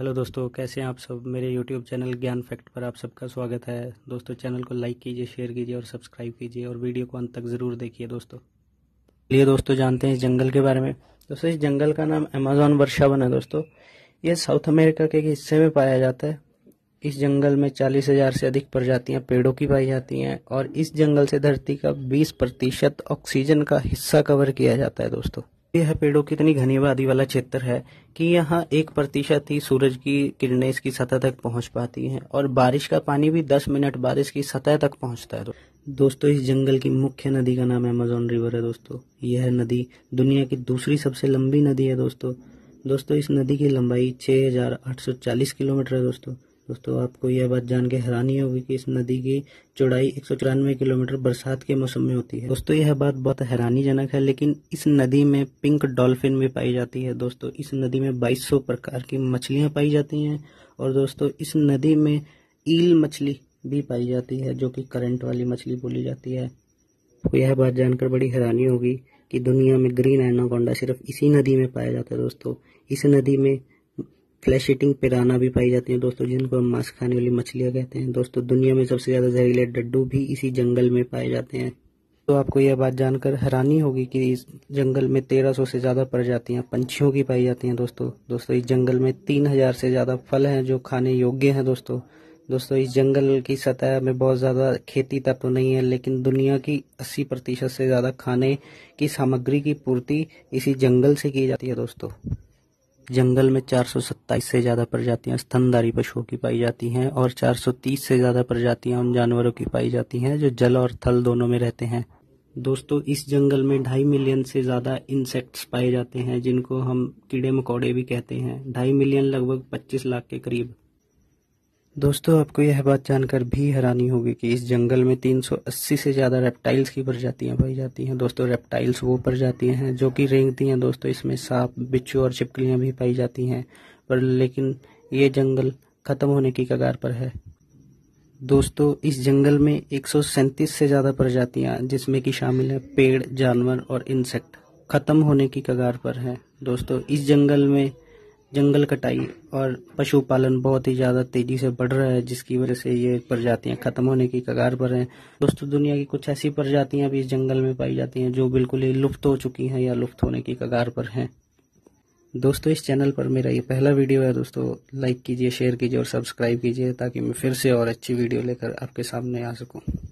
Hello दोस्तों, कैसे हैं आप सब। मेरे यूट्यूब चैनल ज्ञान फैक्ट पर आप सबका स्वागत है। दोस्तों चैनल को लाइक कीजिए, शेयर कीजिए और सब्सक्राइब कीजिए और वीडियो को अंत तक ज़रूर देखिए। दोस्तों चलिए दोस्तों जानते हैं इस जंगल के बारे में। दोस्तों इस जंगल का नाम अमेज़न वर्षावन है। दोस्तों ये साउथ अमेरिका के हिस्से में पाया जाता है। इस जंगल में 40,000 से अधिक प्रजातियाँ पेड़ों की पाई जाती हैं और इस जंगल से धरती का 20% ऑक्सीजन का हिस्सा कवर किया जाता है। दोस्तों यह पेड़ों की इतनी घनी आबादी वाला क्षेत्र है कि यहाँ 1% ही सूरज की किरणें इसकी सतह तक पहुँच पाती हैं और बारिश का पानी भी 10 मिनट बाद इसकी सतह तक पहुँचता है। दोस्तों इस जंगल की मुख्य नदी का नाम अमेज़न रिवर है। दोस्तों यह नदी दुनिया की दूसरी सबसे लंबी नदी है। दोस्तों इस नदी की लंबाई 6,840 किलोमीटर है। दोस्तों आपको यह बात जान के हैरानी होगी कि इस नदी की चौड़ाई 194 किलोमीटर बरसात के मौसम में होती है। दोस्तों यह बात बहुत हैरानीजनक है, लेकिन इस नदी में पिंक डॉल्फिन भी पाई जाती है। दोस्तों इस नदी में 2200 प्रकार की मछलियां पाई जाती हैं और दोस्तों इस नदी में ईल मछली भी पाई जाती है जो कि करंट वाली मछली बोली जाती है। तो यह बात जानकर बड़ी हैरानी होगी कि दुनिया में ग्रीन एनाकोंडा सिर्फ इसी नदी में पाया जाता है। दोस्तों इस नदी में फ्लैशिंग पिराना भी पाई जाती है। दोस्तों जिनको हम मांस खाने वाली मछलियाँ कहते हैं। दोस्तों दुनिया में सबसे ज़्यादा जहरीले डड्डू भी इसी जंगल में पाए जाते हैं। तो आपको यह बात जानकर हैरानी होगी कि इस जंगल में 1300 से ज़्यादा प्रजातियाँ पंछियों की पाई जाती हैं। दोस्तों इस जंगल में 3000 से ज़्यादा फल हैं जो खाने योग्य हैं। दोस्तों इस जंगल की सतह में बहुत ज़्यादा खेती तब तो नहीं है, लेकिन दुनिया की 80% से ज़्यादा खाने की सामग्री की पूर्ति इसी जंगल से की जाती है। दोस्तों जंगल में 427 से ज़्यादा प्रजातियां स्तनधारी पशुओं की पाई जाती हैं और 430 से ज़्यादा प्रजातियां उन जानवरों की पाई जाती हैं जो जल और थल दोनों में रहते हैं। दोस्तों इस जंगल में 2.5 मिलियन से ज़्यादा इंसेक्ट्स पाए जाते हैं जिनको हम कीड़े मकोड़े भी कहते हैं। 2.5 मिलियन लगभग 25 लाख के करीब। दोस्तों आपको यह बात जानकर भी हैरानी होगी कि इस जंगल में 380 से ज़्यादा रेप्टाइल्स की प्रजातियां पाई जाती हैं। दोस्तों रेप्टाइल्स वो प्रजातियां हैं जो कि रेंगती हैं। दोस्तों इसमें सांप, बिच्छू और छिपकलियां भी पाई जाती हैं, पर लेकिन ये जंगल ख़त्म होने की कगार पर है। दोस्तों इस जंगल में 137 से ज़्यादा प्रजातियाँ जिसमें कि शामिल हैं पेड़, जानवर और इंसेक्ट, ख़त्म होने की कगार पर हैं। दोस्तों इस जंगल में जंगल कटाई और पशुपालन बहुत ही ज़्यादा तेज़ी से बढ़ रहा है, जिसकी वजह से ये प्रजातियां ख़त्म होने की कगार पर हैं। दोस्तों दुनिया की कुछ ऐसी प्रजातियां भी इस जंगल में पाई जाती हैं जो बिल्कुल ही लुप्त हो चुकी हैं या लुप्त होने की कगार पर हैं। दोस्तों इस चैनल पर मेरा ये पहला वीडियो है। दोस्तों लाइक कीजिए, शेयर कीजिए और सब्सक्राइब कीजिए ताकि मैं फिर से और अच्छी वीडियो लेकर आपके सामने आ सकूँ।